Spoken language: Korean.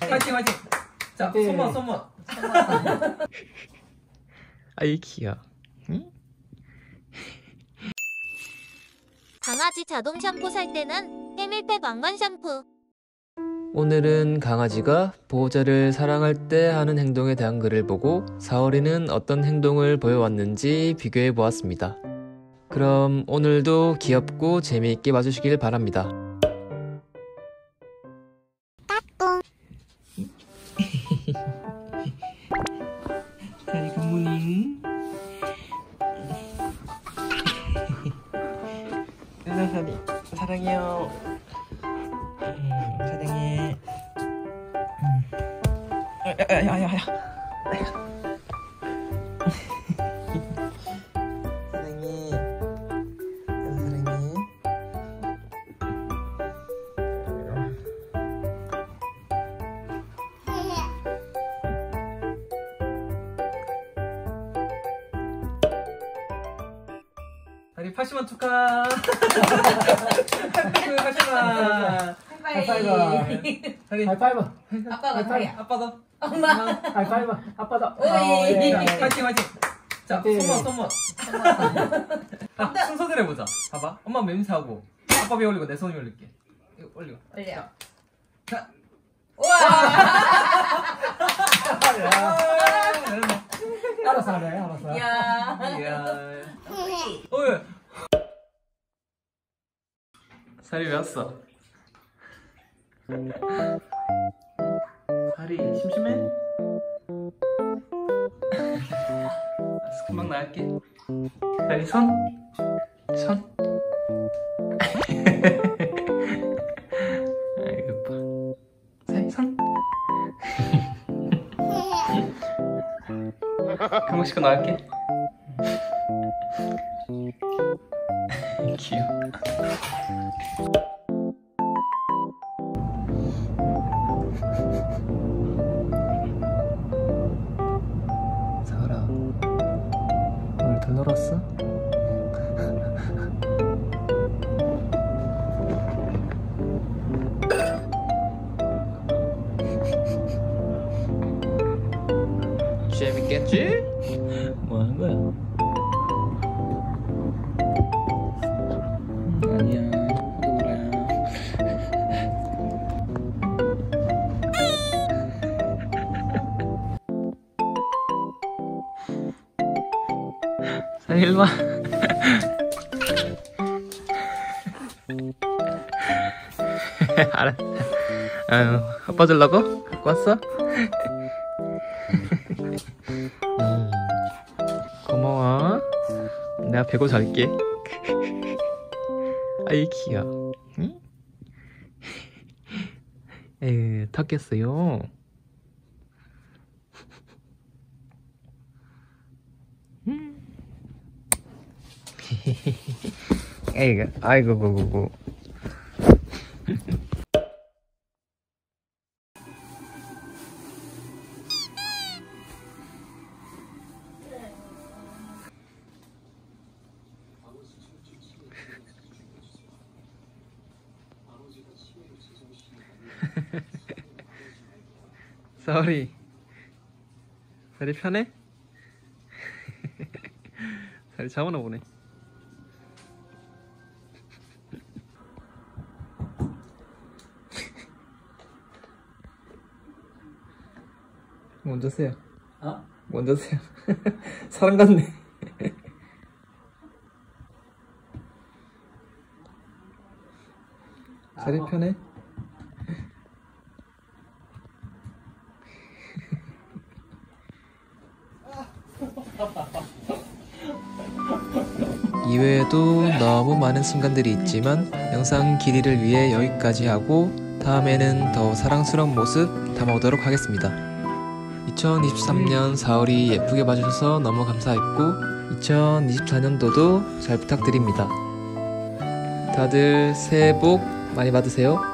화이팅 화이팅. 자 손만 손만. 아이 귀여워. 응? 강아지 자동 샴푸 살 때는 해밀펫 왕관 샴푸. 오늘은 강아지가 보호자를 사랑할 때 하는 행동에 대한 글을 보고 사월이는 어떤 행동을 보여왔는지 비교해 보았습니다. 그럼 오늘도 귀엽고 재미있게 봐주시길 바랍니다. 까꿍. 자리 굿모닝. 사랑해. 사랑해요. 사랑해. 야야야야. 사랑해. 사랑해. 다리 80만 축하. 80만. 하이파이브. 하이파이브. 아빠가 다리야. 아빠도. 엄마. 하이파이브. 아빠도. 오이. 파이팅 파이팅. 자, 손만 손만. 자, 순서대로 해보자. 봐봐. 엄마 맴사하고 아빠 배 올리고 내 손이 올릴게. 이거 올리고. 올려. 자. 우와. 알아서 하래. 알아서. 야. 야. 오이. 살이 왜 왔어? 살이 심심해? 알았어, 금방 나갈게. 살이 손? 손? 아이고 예뻐. 살이 손? 금방 씻고 나갈게. 귀여워. 사월아, 오늘 덜 놀았어? 재밌겠지? 뭐 하는 거야? 아니야. 자, 일로와. 알았어. 아유, 아빠 주려고? 갖고 왔어? 고마워. 내가 베고 잘게. 아이, 귀여워. 응? 에휴, 탔겠어요. 에이가 아이고 고고고. 사월이 살이 편해? 살이 잡아나 보네. 먼저 세요. 어? 먼저 세요. 사람 같네. 자리 편해? 이외에도 너무 많은 순간들이 있지만 영상 길이를 위해 여기까지 하고 다음에는 더 사랑스러운 모습 담아오도록 하겠습니다. 2023년 사월이 예쁘게 봐주셔서 너무 감사했고 2024년도도 잘 부탁드립니다. 다들 새해 복 많이 받으세요.